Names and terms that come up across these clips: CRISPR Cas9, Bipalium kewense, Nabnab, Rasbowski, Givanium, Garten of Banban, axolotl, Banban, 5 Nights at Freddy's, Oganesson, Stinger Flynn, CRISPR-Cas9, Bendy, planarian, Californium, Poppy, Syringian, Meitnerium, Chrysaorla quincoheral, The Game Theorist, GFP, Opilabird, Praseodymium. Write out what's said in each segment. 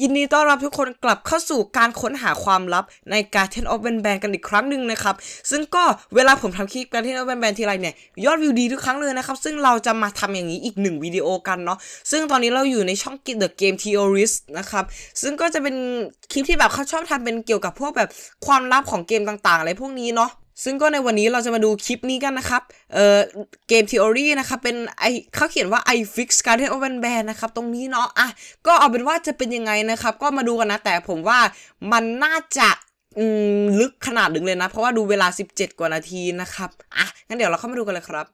ยินดีต้อนรับทุกคนกลับเข้าสู่การค้นหาความลับใน Garden of Banban กันอีกครั้งหนึ่งนะครับซึ่งก็เวลาผมทำคลิป Garden of Banban ทีไรเนี่ยยอดวิวดีทุกครั้งเลยนะครับซึ่งเราจะมาทำอย่างนี้อีก1วิดีโอกันเนาะซึ่งตอนนี้เราอยู่ในช่อง The Game Theorist นะครับซึ่งก็จะเป็นคลิปที่แบบเขาชอบทำเป็นเกี่ยวกับพวกแบบความลับของเกมต่างๆอะไรพวกนี้เนาะซึ่งก็ในวันนี้เราจะมาดูคลิปนี้กันนะครับเกม theory นะครับเป็นเขาเขียนว่า I fix Garden of Banban นะครับตรงนี้เนาะอ่ะก็เอาเป็นว่าจะเป็นยังไงนะครับก็มาดูกันนะแต่ผมว่ามันน่าจะลึกขนาดนึงเลยนะเพราะว่าดูเวลา17กว่านาทีนะครับอ่ะงั้นเดี๋ยวเราเข้ามาดูกันเลยครับ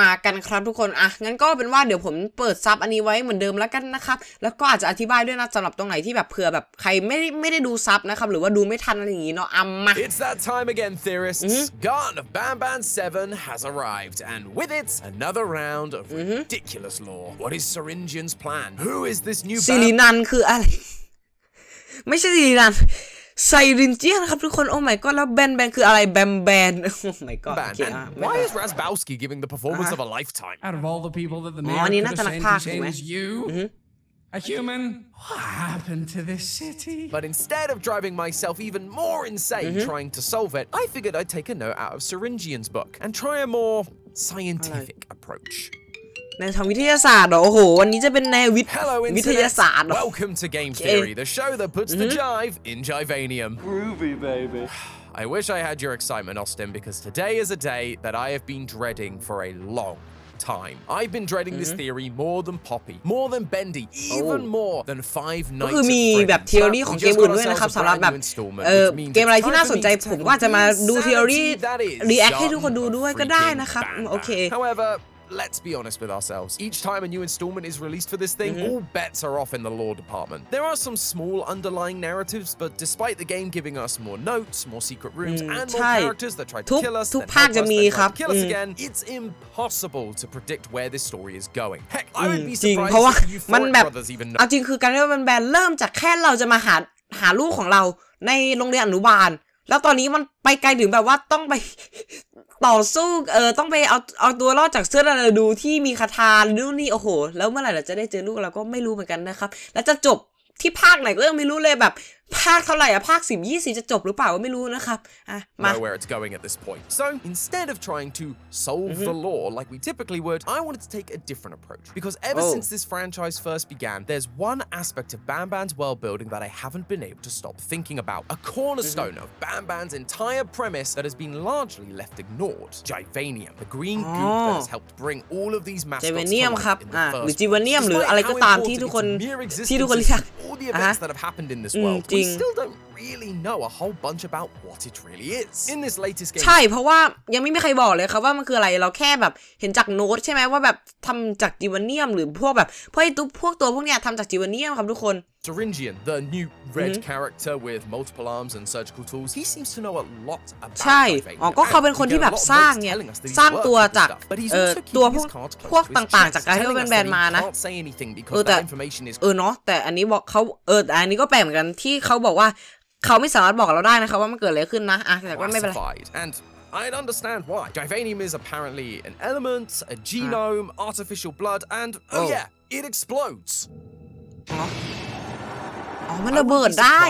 มากันครับทุกคนอ่ะงั้นก็เป็นว่าเดี๋ยวผมเปิดซับอันนี้ไว้เหมือนเดิมแล้วกันนะครับแล้วก็อาจจะอธิบายด้วยนะสำหรับตรงไหนที่แบบเผื่อแบบใครไม่ได้ดูซับนะครับหรือว่าดูไม่ทันอะไรอย่างงี้เนาะมา It's that time again, theorists. Garden of Banban 7 has arrived, and with it another round of ridiculous lore. What is Syringian's plan? Who is this new? ซิรินันคืออะไรไม่ใช่ซิรินันSyringian ครับทุกคน Oh my god แล้วแบนคืออะไรแบน Oh my god Why is Rasbowski giving the performance of a lifetime out of all the people that the mayor could have you a human what happened to this city but instead of driving myself even more insane trying to solve it I figured I'd take a note out of Syringian's book and try a more scientific approachในทางวิทยาศาสตร์เหรอโอ้โหวันนี้จะเป็นแนววิทยาศาสตร์เหรอ Welcome to Game Theory the show that puts the jive in Givanium Groovy baby I wish I had your excitement Austin because today is a day that I have been dreading for a long time I've been dreading this theory more than Poppy more than Bendy even more than 5 Nights at Freddy's คือมีแบบทฤษฎีของเกมอื่นด้วยนะครับสำหรับแบบเกมอะไรที่น่าสนใจผมก็อาจจะมาดูทฤษฎีรีแอคให้ทุกคนดูด้วยก็ได้นะครับโอเคLet's be honest with ourselves. Each time a new installment is released for this thing, all bets are off in the lore department. There are some small underlying narratives, but despite the game giving us more notes, more secret rooms, and more characters that try to kill us, then help us, then try to kill us again, it's impossible to predict where this story is going. Heck, I would be surprised if you four brothers even know. จริงคือการเริ่มแบนเริ่มจากแค่เราจะมาหาลูกของเราในโรงเรียนอนุบาลแล้วตอนนี้มันไปไกลถึงแบบว่าต้องไปต่อสู้ต้องไปเอาตัวรอดจากเสื้อนาดูที่มีคาถานู่นนี่โอ้โหแล้วเมื่อไหร่เราจะได้เจอลูกเราก็ไม่รู้เหมือนกันนะครับแล้วจะจบที่ภาคไหนก็ยังไม่รู้เลยแบบภาคเท่าไหร่อะภาค10-20จะจบหรือเปล่าก็ไม่รู้นะครับอ่ะมา Where it's going at this point so instead of trying to solve the lore like we typically would I wanted to take a different approach because ever since this franchise first began there's one aspect of Banban's world building that I haven't been able to stop thinking about a cornerstone of Banban's entire premise that has been largely left ignored Givanium the green goop that has helped bring all of these mascots Givanium ครับหรือ Givanium หรืออะไรก็ตามที่ทุกคนเรียกthe events that have happened in this world we still don't really know a whole bunch about what it really is in this latest game ใช่เพราะว่ายังไม่มีใครบอกเลยครับว่ามันคืออะไรเราแค่แบบเห็นจากโน้ตใช่ไหมว่าแบบทำจากจิวาเนียมหรือพวกแบบพวกตัวเนี้ยทำจากจิวาเนียมครับทุกคน Syringian the new red character with multiple arms and surgical tools he seems to know a lot about ใช่อ๋อก็เขาเป็นคนที่แบบสร้างตัวจากตัวพวกต่างๆจากการที่เป็นแบรนด์มานะแต่เนาะแต่อันนี้บอกเขาอันนี้ก็แปลกเหมือนกันที่เขาบอกว่าเขาไม่สามารถบอกเราได้นะครับว่ามันเกิดอะไรขึ้นนะอ่ะแต่ก็ไม่เป็นไร I'd understand why Givanium is apparently an element a genome artificial blood and oh yeah it explodes อ๋อมันระเบิดได้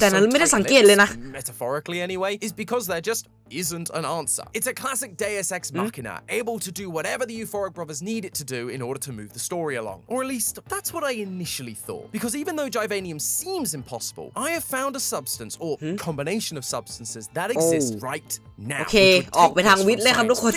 แต่นั้นไม่ได้สังเกตเลยนะ metaphorically anyway is because they're just isn't an answer it's a classic deus ex machina able to do whatever the euphoric brothers need it to do in order to move the story along or at least that's what I initially thought because even though Givanium seems impossible I have found a substance or combination of substances that exist right now okay ออกไปทางวิทย์เลยครับทุกคน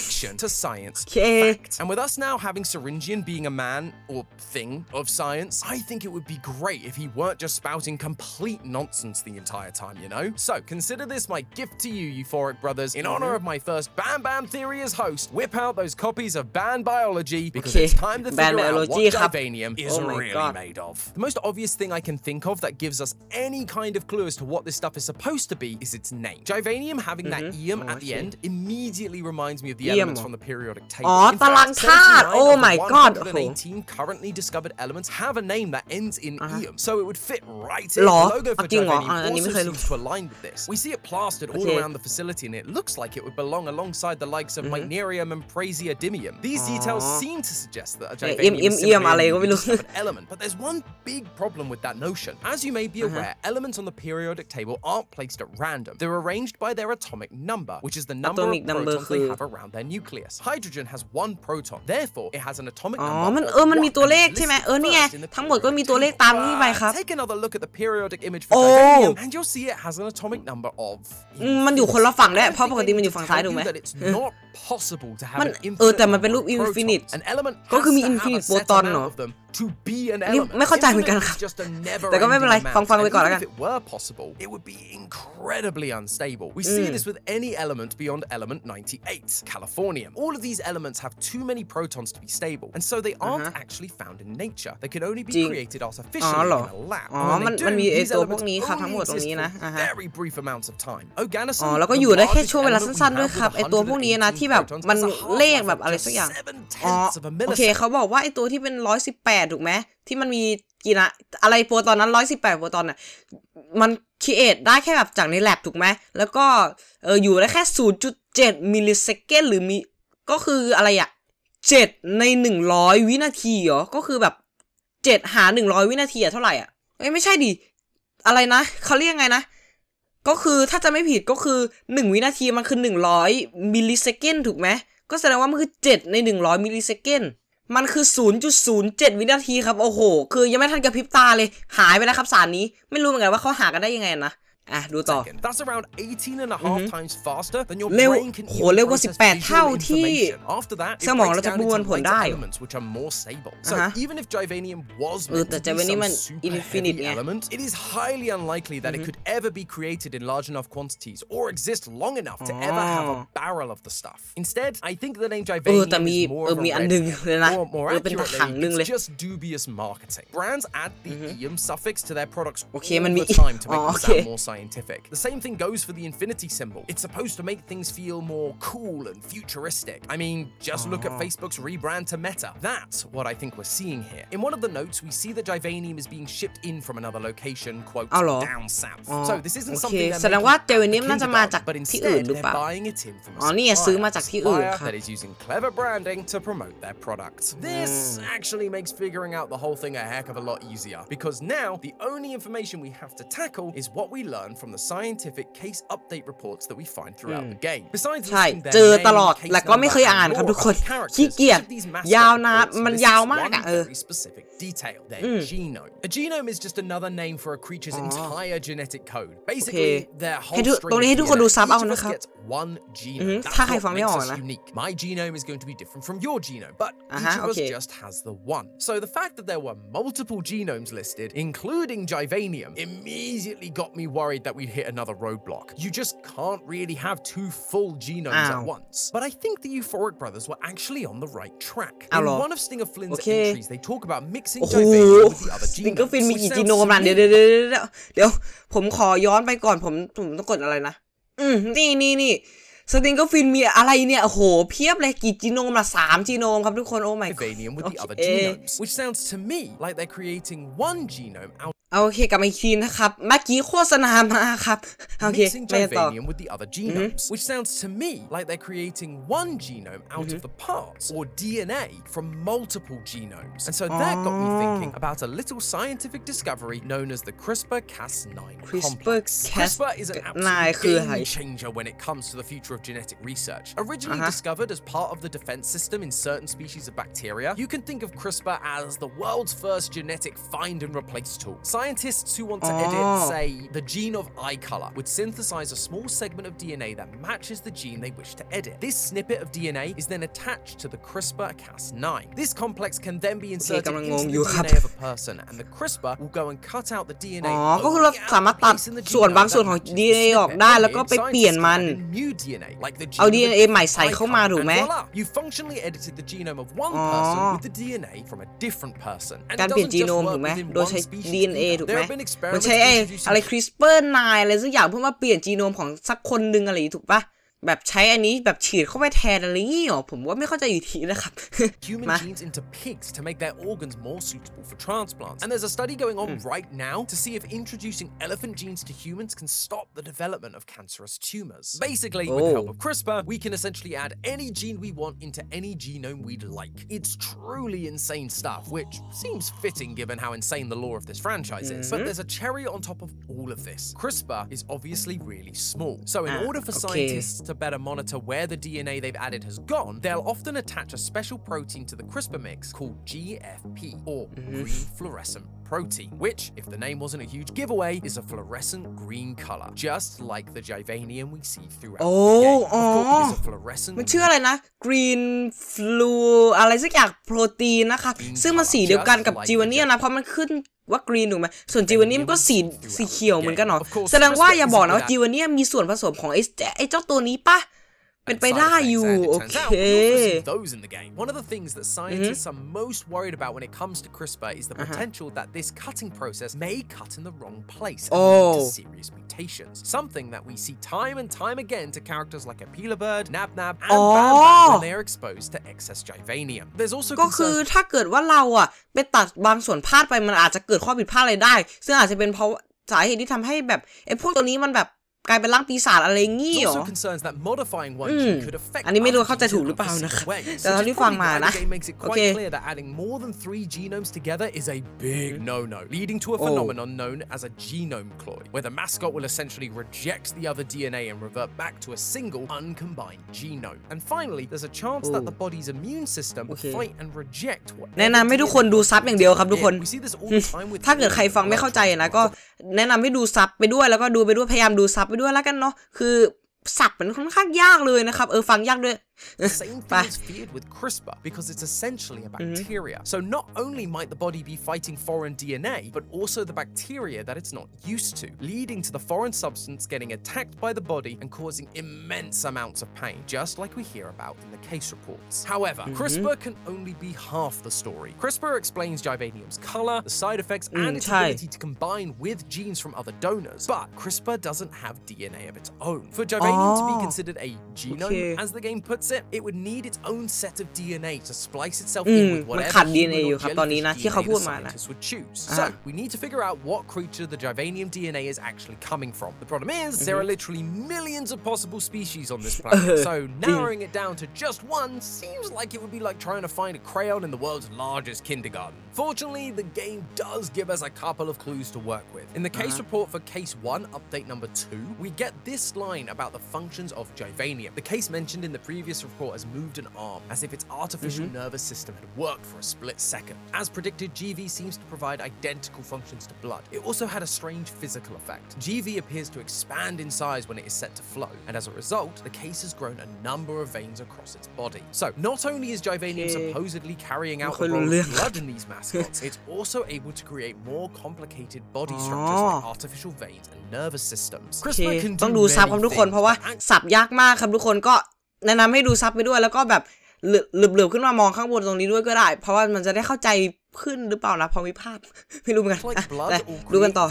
to science fact and with us now having Syringian being a man or thing of science I think it would be great if he weren't just spouting complete nonsense the entire time you know so consider this my gift to you euphoric brothers In honor of my first Banban Theory as host, whip out those copies of Ban Biology because it's time to figure out what Givanium is really made of. The most obvious thing I can think of that gives us any kind of clue as to what this stuff is supposed to be is its name. Givanium having that eum at the end immediately reminds me of the elements from the periodic table. In fact, 39 of the 118 currently discovered elements have a name that ends in eum, so it would fit right in. The logo for Givanium also seems to align with this. We see it plastered all around the facility and it it looks like it would belong alongside the likes of Meitnerium and Praseodymium. These details seem to suggest that a element, but there's one big problem with that notion. As you may be aware, elements on the periodic table aren't placed at random. They're arranged by their atomic number, which is the number of protons they have around their nucleus. Hydrogen has one proton, therefore it has an atomic number. Take another look at the periodic image for Givanium, and you'll see it has an atomic number of. That it's not possible to have an infinite number of protons. An element has to have a set amount of them to be an element. It's just a never-ending amount, and even if it were possible, it would be incredibly unstable. We see this with any element beyond element 98, californium. All of these elements have too many protons to be stable, and so they aren't actually found in nature. They can only be created artificially in a lab. When they do, these elements only exist for very brief amounts of time. Organisms are the largest element we have with 118 protons as a half-life of just 7/10 of a millisecond. Okay, theyบอกว่าไอ้ตัวที่เป็น118ถูกไหมที่มันมีกี่นะอะไรโปรตอนนั้น118โปรตอนน่ะมันครีเอทได้แค่แบบจากในแลบถูกไหมแล้วก็อยู่ได้แค่ 0.7 มิลลิเซคันด์หรือมีก็คืออะไรอ่ะ7ใน100วินาทีเหรอก็คือแบบ7หา100วินาทีอ่ะเท่าไหร่อ่ะเอ้ยไม่ใช่ดิอะไรนะเขาเรียกไงนะก็คือถ้าจะไม่ผิดก็คือ1วินาทีมันคือ100มิลลิเซคันด์ถูกไหมก็แสดงว่ามันคือ7ใน100มิลลิเซคันด์มันคือ 0.07 วินาทีครับโอ้โหคือยังไม่ทันกระพริบตาเลยหายไปแล้วครับสารนี้ไม่รู้เหมือนกันว่าเขาหากันได้ยังไงนะอ่ะดูต่อเร็วโหเร็วกว่า18เท่าที่สมองเราจะประมวลผลได้แต่จะเป็นนี่มันอินฟินิตไงแต่มีอันนึงเลยนะเป็นถังนึงเลยโอเคมันมีโอเคThe same thing goes for the infinity symbol. It's supposed to make things feel more cool and futuristic. I mean, just look at Facebook's rebrand to Meta. That's what I think we're seeing here. In one of the notes, we see that Givanium is being shipped in from another location, quote, down south. So this isn't something they're making from kindergarten, but instead they're buying it in from a supplier that is using clever branding to promote their product. This actually makes figuring out the whole thing a heck of a lot easier, because now the only information we have to tackle is what we learn from the scientific case update reports that we find throughout the game. Besides, เจอตลอดและก็ไม่เคยอ่านครับทุกคนขี้เกียจยาวนานมันยาวมากอ่ะspecific detail their genome. A genome is just another name for a creature's entire genetic code. Basically, their whole string. ตรงนี้ให้ทุกคนดูซับเอานะครับ One genome. ถ้าใครฟังไม่ออกนะ My genome is going to be different from your genome, but each of us just has the one. So the fact that there were multiple genomes listed, including Givanium, immediately got me worried that we'd hit another roadblock. You just can't really have two full genomes at once. But I think the Euphoric brothers were actually on the right track. In one of Stinger Flynn's entries, they talk about mixing Givanium with the other genomes. Stinger Flynn มีกี่จีโนมนะเดี๋ยวผมขอย้อนไปก่อนผมต้องกดอะไรนะนี่Stinger Flynn มีอะไรเนี่ยโอ้โหเพียบเลยกี่จีโนมละ3จีโนมครับทุกคนโอ้ my god which sounds to me like they're creating one genome outโอเคกลับมาอีกทีนะครับเมื่อกี้โฆษณามาครับโอเคไปต่อ with the other genomes which sounds to me like they're creating one genome out of the parts or DNA from multiple genomes and so that got me thinking about a little scientific discovery known as the CRISPR Cas9 complex. CRISPR is an absolute game changer when it comes to the future of genetic research. Originally discovered as part of the defense system in certain species of bacteria, you can think of CRISPR as the world's first genetic find and replace tool. Scientists who want to edit, say, the gene of eye color would synthesize a small segment of DNA that matches the gene they wish to edit. This snippet of DNA is then attached to the CRISPR-Cas9. This complex can then be inserted into the DNA of a person, and the CRISPR will go and cut out the DNA. ก็คือเราสามารถตัดส่วนบางส่วนของ DNA ออกได้แล้วก็ไปเปลี่ยนมันเอา DNA ใหม่ใส่เข้ามาถูกไหมการเปลี่ยนจีโนมถูกไหมโดยใช้ DNAถูกไหมมันใช้อะไร CRISPR 9อะไรสักอย่างเพื่อมาเปลี่ยนจีโนมของสักคนนึงอะไรถูกปะ แบบใช้อันนี้แบบฉีดเข้าไปแทนอะไรอย่างงี้หรอผมว่าไม่เข้าใจอยู่ทีนะครับ Human genes into pigs to make their organs more suitable for transplants. And there's a study going on right now to see if introducing elephant genes to humans can stop the development of cancerous tumors. Basically, with the help of CRISPR, we can essentially add any gene we want into any genome we'd like. It's truly insane stuff, which seems fitting given how insane the lore of this franchise is. But there's a cherry on top of all of this. CRISPR is obviously really small. So in order for scientists to better monitor where the DNA they've added has gone, they'll often attach a special protein to the CRISPR mix called GFP, or green fluorescent protein, which, if the name wasn't a huge giveaway, is a fluorescent green color, just like the Givanium we see throughout the game. Of course, it's a fluorescent. มันชื่ออะไรนะ Green flu อะไรสักอย่างโปรตีนนะคะซึ่งมันสีเดียวกันกับ Givanium นะเพราะมันขึ้นว่ากรีนถูกไหมส่วนจีวาเนียมก็สีเขียวเหมือนกันหรอแสดงว่าอย่าบอกนะว่าจีวาเนียมมีส่วนผสมของไอ้เจ้าตัวนี้ปะเป็นไปได้อยู่โอเค One of the things that scientists are most worried about when it comes to CRISPR is the potential that this cutting process may cut in the wrong place and lead to serious mutations. Something that we see time and time again to characters like Opilabird, Nabnab, and Banban when they're exposed to excess Givanium. There's also ก็คือถ้าเกิดว่าเราอะไปตัดบางส่วนพลาดไปมันอาจจะเกิดข้อผิดพลาดอะไรได้ซึ่งอาจจะเป็นเพราะสาเหตุที่ทำให้แบบไอ้พวกตัวนี้มันแบบกลายเป็นร่างปีศาจอะไรงี้หรออันนี้ไม่รู้เข้าใจถูกหรือเปล่านะแต่เท่าที่ฟังมานะโอเค adding more than 3 genomes together is a big no-no leading to a phenomenon known as a genome cloy where the mascot will essentially reject the other DNA and revert back to a single uncombined genome and finally there's a chance that the body's immune system will fight and reject what แนะนำให้ทุกคนดูซับอย่างเดียวครับทุกคนถ้าเกิดใครฟังไม่เข้าใจนะก็แนะนำให้ดูซับไปด้วยแล้วก็ดูไปด้วยพยายามดูซับด้วยแล้วกันเนาะคือสับมันค่อนข้างยากเลยนะครับฟังยากด้วยThe same thing is feared with CRISPR because it's essentially a bacteria. So not only might the body be fighting foreign DNA, but also the bacteria that it's not used to, leading to the foreign substance getting attacked by the body and causing immense amounts of pain, just like we hear about in the case reports. However, CRISPR can only be half the story. CRISPR explains Givanium's color, the side effects, and its ability to combine with genes from other donors. But CRISPR doesn't have DNA of its own. For Givanium to be considered a genome, as the game puts it would need its own set of DNA to splice itself in with whatever human or jellyfish DNA scientists would choose. So we need to figure out what creature the Givanium DNA is actually coming from. The problem is there are literally millions of possible species on this planet, so narrowing it down to just one seems like it would be like trying to find a crayon in the world's largest kindergarten. Fortunately, the game does give us a couple of clues to work with. In the case report for Case 1, Update Number 2, we get this line about the functions of Givanium. The case mentioned in the previous report has moved an arm, as if its artificial nervous system had worked for a split second. As predicted, GV seems to provide identical functions to blood. It also had a strange physical effect. GV appears to expand in size when it is set to flow, and as a result, the case has grown a number of veins across its body. So, not only is Givanium supposedly carrying out the role of blood in these mascots, it's also able to create more complicated body structures like artificial veins and nervous systems. CRISPR can do many things. แนะนำให้ดูซับไปด้วยแล้วก็แบบเหลือบๆขึ้นมามองข้างบนตรงนี้ด้วยก็ได้เพราะว่ามันจะได้เข้าใจขึ้นหรือเปล่านะพอมีภาพไม่รู้เหมือนกันแต่ดูกันต่อ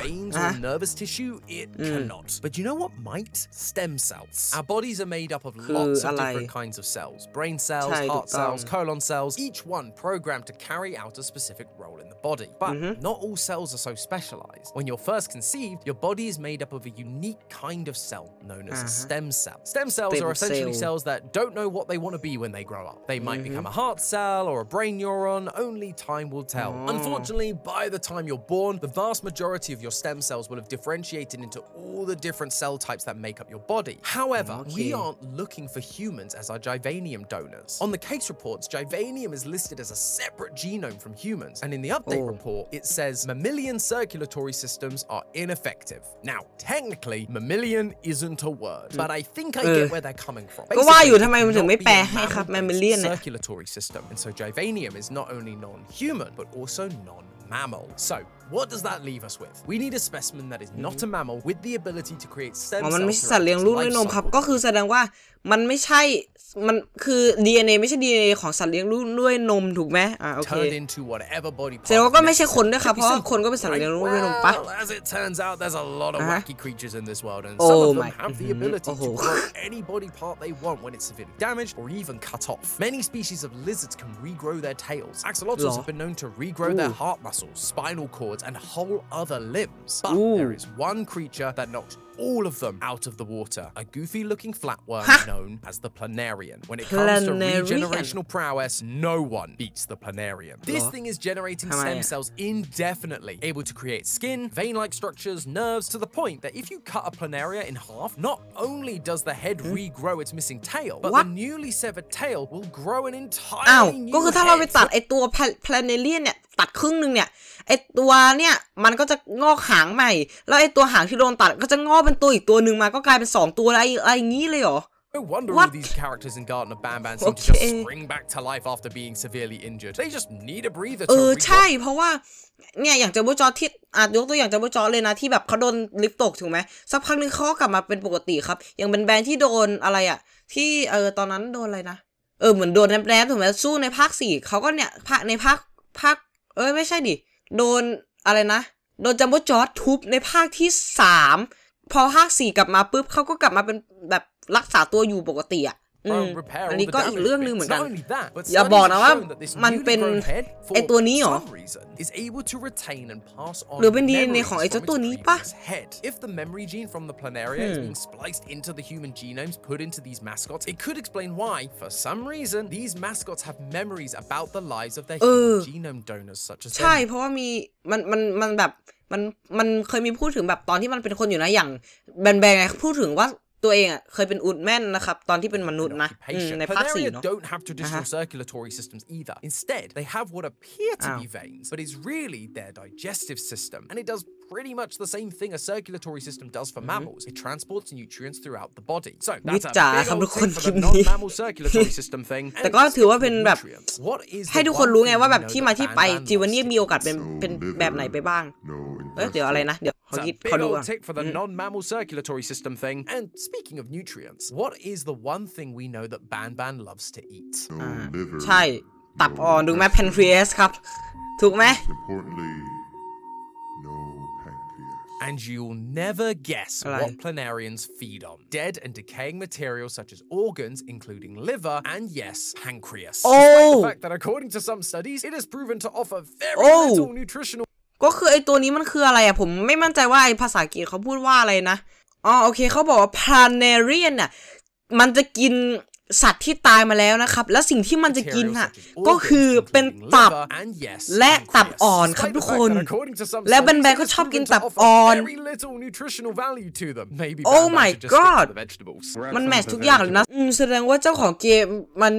nervous tissue it cannot but you know what might stem cells our bodies are made up of lots of different kinds of cells brain cells heart cells colon cells each one programmed to carry out a specific role in the body but not all cells are so specialized when you're first conceived your body is made up of a unique kind of cell known as a stem cell stem cells are essentially cells that don't know what they want to be when they grow up they might become a heart cell or a brain neuron only time will tell Unfortunately, by the time you're born, the vast majority of your stem cells will have differentiated into all the different cell types that make up your body. However, we aren't looking for humans as our Givanium donors. On the case reports, Givanium is listed as a separate genome from humans, and in the update report, it says mammalian circulatory systems are ineffective. Now, technically, mammalian isn't a word, but I think I get where they're coming from. Mammalian circulatory system, and so Givanium is not only non-human, but also non-mammal. So What does that leave us with? We need a specimen that is not a mammal with the ability to create stem cells. มันไม่ใช่สัตว์เลี้ยงลูกด้วยนมครับก็คือแสดงว่ามันไม่ใช่มันคือ DNA ไม่ใช่ DNA ของสัตว์เลี้ยงลูกด้วยนมถูกไหมอ่ะโอเคแสดงว่าก็ไม่ใช่คนด้วยครับเพราะคนก็เป็นสัตว์เลี้ยงลูกด้วยนมปะโอ้ my โอ้โห any body part they want when it's severely damaged or even cut off. Many species of lizards can regrow their tails. Axolotls have been known to regrow their heart muscles, spinal cords, and whole other limbs. But there is one creature that knocks all of them out of the water. A goofy-looking flatworm known as the planarian. When it comes to regenerational prowess, no one beats the planarian. This thing is generating stem cells indefinitely, able to create skin, vein-like structures, nerves, to the point that if you cut a planaria in half, not only does the head regrow its missing tail, but the newly severed tail will grow an entirely new head. ก็คือถ้าเราไปตัดไอตัว planarian เนี่ยตัดครึ่งนึงเนี่ยไอตัวเนี่ยมันก็จะงอกหางใหม่แล้วไอตัวหางที่โดนตัดก็จะงอกเป็นตัวอีกตัวหนึ่งมาก็กลายเป็น2ตัวอะไรอย่างงี้เลยเหรอNo wonder all these characters in Garden of Banban seem to just spring back to life after being severely injured. They just need a breather to recover. ใช่เพราะว่าเนี่ยอย่างเจ้าโบจอที่อาจยกตัวอย่างเจ้าโบจอเลยนะที่แบบเขาโดนลิฟต์ตกถูกไหมสักพักนึงเขากลับมาเป็นปกติครับอย่างเป็นแบนที่โดนอะไรอ่ะที่ตอนนั้นโดนอะไรนะเหมือนโดนแนบๆถูกไหมสู้ในภาค4เขาก็เนี่ยในภาคไม่ใช่ดิโดนอะไรนะโดนจัมโบ้จอร์ดทุบในภาคที่3พอภาค4กลับมาปุ๊บเขาก็กลับมาเป็นแบบรักษาตัวอยู่ปกติอ่ะอันนี้ก็อีกเรื่องนึงเหมือนกันอย่าบอกนะว่ามันเป็นไอตัวนี้หรอหรือเป็นดีเอ็นเอของไอเจ้าตัวนี้ปะใช่เพราะว่ามีมันแบบมันเคยมีพูดถึงแบบตอนที่มันเป็นคนอยู่นะอย่างแบนไงพูดถึงว่าตัวเองอ่ะเคยเป็นอุลแมนนะครับตอนที่เป็นมนุษย์นะในภาค4เนาะ don't have traditional circulatory systems either. Instead, they have what appear to be veins, but it's really their digestive system, and it does pretty much the same thing a circulatory system does for mammals. It transports nutrients throughout the body. So that's a big thing for the non-mammal circulatory system thing. แต่ก็ถือว่าเป็นแบบให้ทุกคนรู้ไงว่าแบบที่มาที่ไปจีวาเนียมีโอกาสเป็นแบบไหนไปบ้างเดี๋ยวอะไรนะเดี๋ยวขอคิดขอดูก่อน non-mammal circulatory system thing. Speaking of nutrients, what is the one thing we know that Banban loves to eat? ใช่ตับอ่อนถูกไหม pancreas ครับถูกไหมAnd you'll never guess what planarians feed on. Dead and decaying material such as organs, including liver and, yes, pancreas. Despite the fact that according to some studies, it has proven to offer very little nutritional... ก็คือไอตัวนี้มันคืออะไรอะผมไม่มั่นใจว่าไอภาษาอังกฤษเขาพูดว่าอะไรนะอ๋อโอเคเขาบอกว่า planarian น่ะมันจะกินสัตว์ที่ตายมาแล้วนะครับและสิ่งที่มันจะกินน่ะก็คือเป็นตับและตับอ่อนครับทุกคนและแบนแบนก็ชอบกินตับอ่อนโอ้ my god มันแมททุกอย่างเลยนะแสดงว่าเจ้าของเกมมัน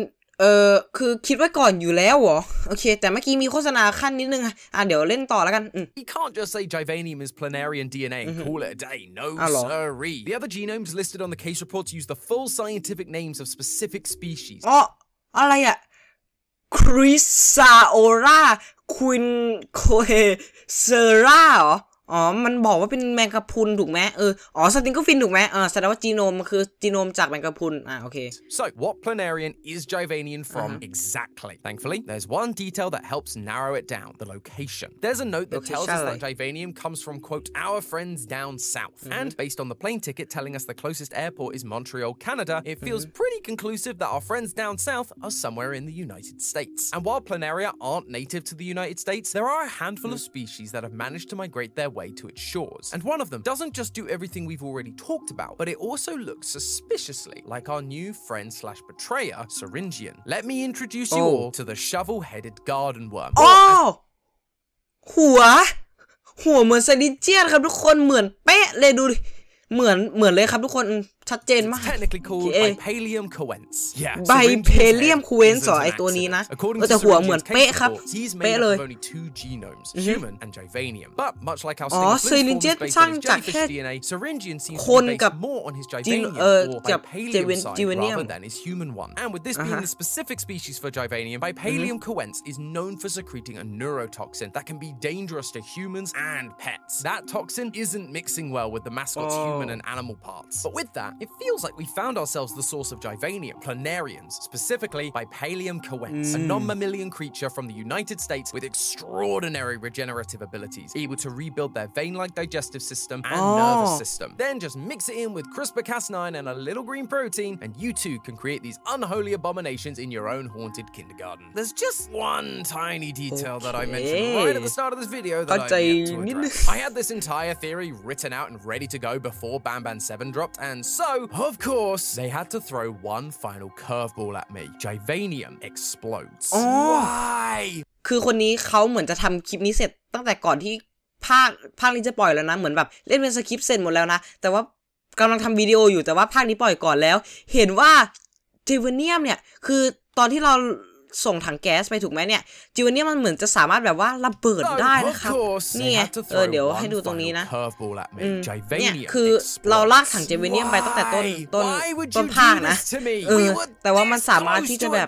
คือคิดไว้ก่อนอยู่แล้วเหรอโอเคแต่เมื่อกี้มีโฆษณาขั้นนิดนึงอ่ะเดี๋ยวเล่นต่อแล้วกันYou can't just say Givanium is planarian DNA and call it a day. No sorry. The other genomes listed on the case reports use the full scientific names of specific species. อ๋ออะไรอ่ะ Chrysaorla quincoheral เหรออ๋อมันบอกว่าเป็นแมงกะพรุนถูกไหมอ๋อสติงก็ฟินถูกไหมแสดงว่าจีโนมมันคือจีโนมจากแมงกะพรุนโอเค So what planarian is Givanium from exactly? Thankfully, there's one detail that helps narrow it down: the location. There's a note that tells us that Givanium comes from quote our friends down south, and based on the plane ticket telling us the closest airport is Montreal, Canada, it feels pretty conclusive that our friends down south are somewhere in the United States. And while planaria aren't native to the United States, there are a handful of species that have managed to migrate their way to its shores, and one of them doesn't just do everything we've already talked about, but it also looks suspiciously like our new friend/betrayer, Syringian. Let me introduce you all to the shovel-headed garden worm. หัวเหมือนSyringian ครับทุกคนเหมือนเป๊ะเลยดูเหมือนเลยครับทุกคน ชัดเจนมาก technically called Bipalium kewense ใบเพเลียมเควนส์ไอตัวนี้นะแต่หัวเหมือนเป๊ะครับเป๊ะเลยอ๋อ Syringian สร้างจากแค่คนกับGivanium and with this being the specific species for Givanium Bipalium kewense is known for secreting a neurotoxin that can be dangerous to humans and pets that toxin isn't mixing well with the mascot's human and animal parts but with that it feels like we found ourselves the source of Givanium planarians specifically Bipalium kewense a non-mammalian creature from the United States with extraordinary regenerative abilities able to rebuild their vein-like digestive system and nervous system then just mix it in with CRISPR Cas9 and a little green protein and you too can create these unholy abominations in your own haunted kindergarten there's just one tiny detail that I mentioned right at the start of this video that I need to address I had this entire theory written out and ready to go before Banban 7 dropped and so of course they had to throw one final curveball at me Givanium explodes why คือคนนี้เขาเหมือนจะทำคลิปนี้เสร็จตั้งแต่ก่อนที่ภาคนี้จะปล่อยแล้วนะเหมือนแบบเล่นเป็นสคริปต์เสร็จหมดแล้วนะแต่ว่ากำลังทำวิดีโออยู่แต่ว่าภาคนี้ปล่อยก่อนแล้วเห็นว่าGivaniumเนี่ยคือตอนที่เราส่งถังแก๊สไปถูกไหมเนี่ยGivaniumมันเหมือนจะสามารถแบบว่าระเบิดได้นะครับนี่เดี๋ยวให้ดูตรงนี้นะเนี่ยคือเราลากถังGivaniumไปตั้งแต่ต้นภาคนะแต่ว่ามันสามารถที่จะแบบ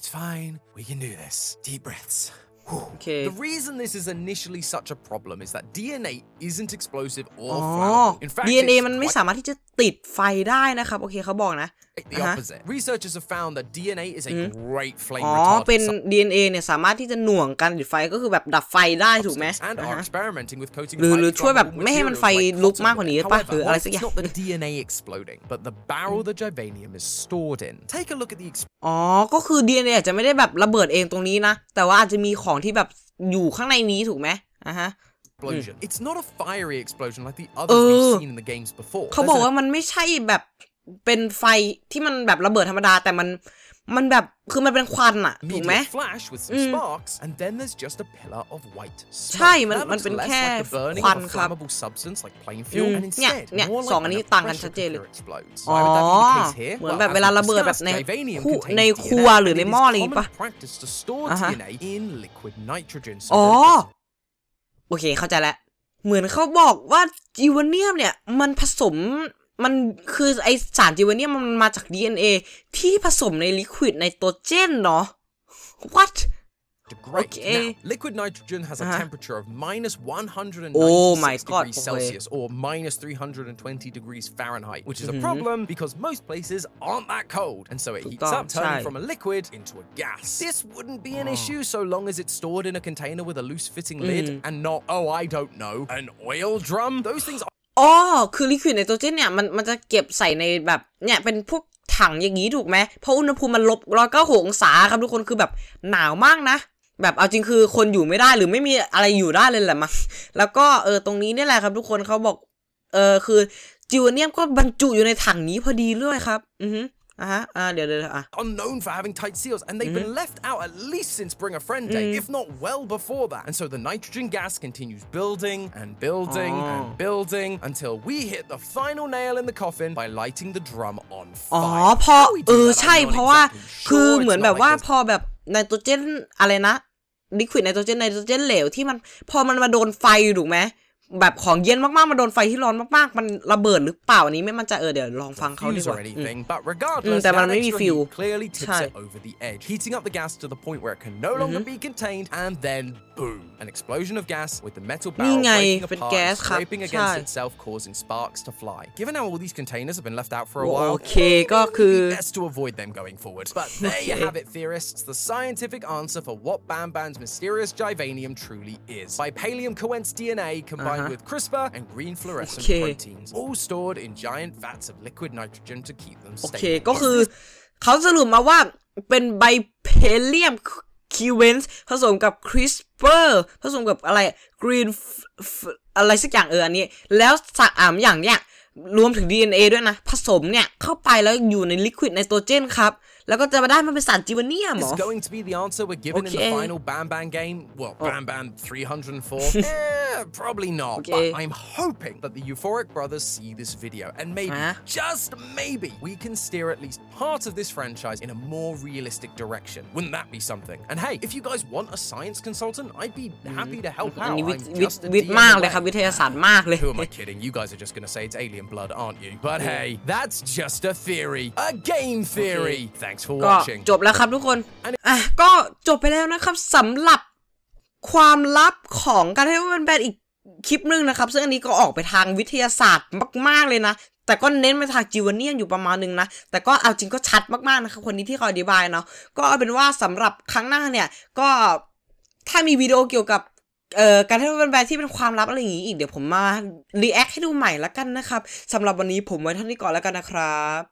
It's fine. We can do this. Deep breaths. Okay. The reason this is initially such a problem is that DNA isn't explosive or flammable. In fact, DNA มันไม่สามารถที่จะติดไฟได้นะครับโอเคเขาบอกนะ The opposite. Researchers have found that DNA is a great flame retardant. เป็น DNA เนี่ยสามารถที่จะหน่วงการติดไฟก็คือแบบดับไฟได้ถูกไหมหรือช่วยแบบไม่ให้มันไฟลุกมากกว่านี้ป่ะหรืออะไรสักอย่าง The DNA exploding, but the barrel the Givanium is stored in. Take a look at the ก็คือ DNA อาจจะไม่ได้แบบระเบิดเองตรงนี้นะแต่ว่าอาจจะมีของที่แบบอยู่ข้างในนี้ถูกไหมexplosion. It's not a fiery explosion like the others we've seen in the games before. เขาบอกว่ามันไม่ใช่แบบเป็นไฟที่มันแบบระเบิดธรรมดาแต่มันแบบคือมันเป็นควันอะถูกไหมใช่มันเป็นแค่ควันครับเนี่ยสองอันนี้ต่างกันชัดเจนเลยเหมือนแบบเวลาระเบิดแบบในครัวหรือในหม้ออะไรปะโอเคเข้าใจแล้วเหมือนเขาบอกว่าGivaniumเนี่ยมันผสมมันคือไอสารGivaniumมันมาจาก DNA ที่ผสมในลิควิดไนโตรเจนเนาะ what Okay. Now, liquid nitrogen has a temperature of -196 degrees Celsius or -320 degrees Fahrenheit, which is a problem because most places aren't that cold, and so it heats up, turning from a liquid into a gas. This wouldn't be an issue so long as it's stored in a container with a loose-fitting lid and not, oh, I don't know, an oil drum. Those things are. คือลิควิดไนโตรเจนเนี่ยมันจะเก็บใส่ในแบบเนี่ยเป็นพวกถังอย่างนี้ถูกไหมเพราะอุณหภูมิมัน-196องศาครับทุกคนคือแบบหนาวมากนะแบบเอาจริงคือคนอยู่ไม่ได้หรือไม่มีอะไรอยู่ได้เลยแหละมั้งแล้วก็ตรงนี้นี่แหละครับทุกคนเขาบอกคือGivaniumก็บรรจุอยู่ในถังนี้พอดีด้วยครับAre known for having tight seals, and they've been left out at least since Bring a Friend Day, if not well before that. And so the nitrogen gas continues building and building and building until we hit the final nail in the coffin by lighting the drum on fire. เพราะใช่เพราะว่าคือเหมือนแบบว่าพอแบบไนโตรเจนอะไรนะลิควิดไนโตรเจนเหลวที่มันพอมันมาโดนไฟถูกไหมแบบของเย็นมากๆมาโดนไฟที่ร้อนมากๆมันระเบิดหรือเปล่าอันนี้ไม่มันจะเดี๋ยวลองฟังเขาดีกว่าแต่มันไม่มีฟิวใช่ heating up the gas to the point where it can no longer be contained and then boom an explosion of gas with the metal barrel breaking apart scraping against itself causing sparks to fly given how all these containers have been left out for a while โอเคก็คือ best to avoid them going forward but there you have it theorists the scientific answer for what Banban's mysterious Givanium truly is Bipalium kewense DNA combined with CRISPR and green fluorescent proteins, all stored in giant vats of liquid nitrogen to keep them stable. ก็คือเขาสรุปมาว่าเป็นBipalium kewense ผสมกับ CRISPR ผสมกับอะไร green อะไรสักอย่างอันนี้แล้วสักอย่างเนี่ยรวมถึง DNA ด้วยนะผสมเนี่ยเข้าไปแล้วอยู่ในลิควิดไนโตรเจนครับแล้วก็จะมาได้มันเป็นสารGivaniumหรอ It's going to be the answer we're given in the final Banban game. Well, Banban 304. Probably not, okay. But I'm hoping that the Euphoric Brothers see this video, and maybe, just maybe, we can steer at least part of this franchise in a more realistic direction. Wouldn't that be something? And hey, if you guys want a science consultant, I'd be happy to help out. Who am I kidding? You guys are just gonna say it's alien blood, aren't you? But hey, that's just a theory. A game theory. Thanks for watching. จบแล้วครับทุกคนก็จบไปแล้วนะครับสำหรับความลับของการให้มันเป็นอีกคลิปนึงนะครับซึ่งอันนี้ก็ออกไปทางวิทยาศาสตร์มากๆเลยนะแต่ก็เน้นไปทางจิวเนียนอยู่ประมาณนึงนะแต่ก็เอาจริงก็ชัดมากๆนะครับคนนี้ที่เขาอธิบายเนาะก็เอาเป็นว่าสำหรับครั้งหน้าเนี่ยก็ถ้ามีวิดีโอเกี่ยวกับการให้มันเป็นที่เป็นความลับอะไรอย่างงี้อีกเดี๋ยวผมมารีแอคให้ดูใหม่ละกันนะครับสำหรับวันนี้ผมไว้เท่านี้ก่อนละกันนะครับ